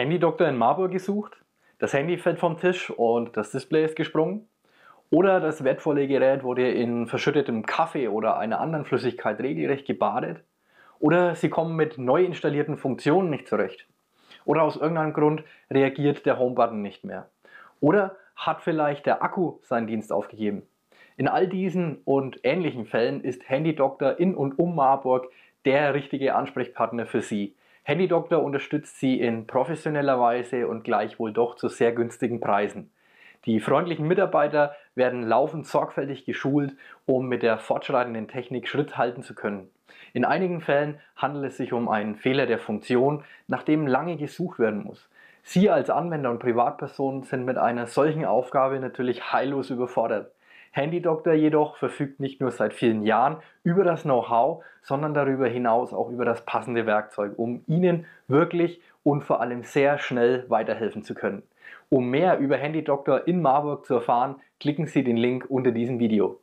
Handy-Doktor in Marburg gesucht? Das Handy fällt vom Tisch und das Display ist gesprungen? Oder das wertvolle Gerät wurde in verschüttetem Kaffee oder einer anderen Flüssigkeit regelrecht gebadet? Oder Sie kommen mit neu installierten Funktionen nicht zurecht? Oder aus irgendeinem Grund reagiert der Home-Button nicht mehr? Oder hat vielleicht der Akku seinen Dienst aufgegeben? In all diesen und ähnlichen Fällen ist Handy-Doktor in und um Marburg der richtige Ansprechpartner für Sie. Handy-Doktor unterstützt Sie in professioneller Weise und gleichwohl doch zu sehr günstigen Preisen. Die freundlichen Mitarbeiter werden laufend sorgfältig geschult, um mit der fortschreitenden Technik Schritt halten zu können. In einigen Fällen handelt es sich um einen Fehler der Funktion, nach dem lange gesucht werden muss. Sie als Anwender und Privatpersonen sind mit einer solchen Aufgabe natürlich heillos überfordert. Handy-Doktor jedoch verfügt nicht nur seit vielen Jahren über das Know-how, sondern darüber hinaus auch über das passende Werkzeug, um Ihnen wirklich und vor allem sehr schnell weiterhelfen zu können. Um mehr über Handy-Doktor in Marburg zu erfahren, klicken Sie den Link unter diesem Video.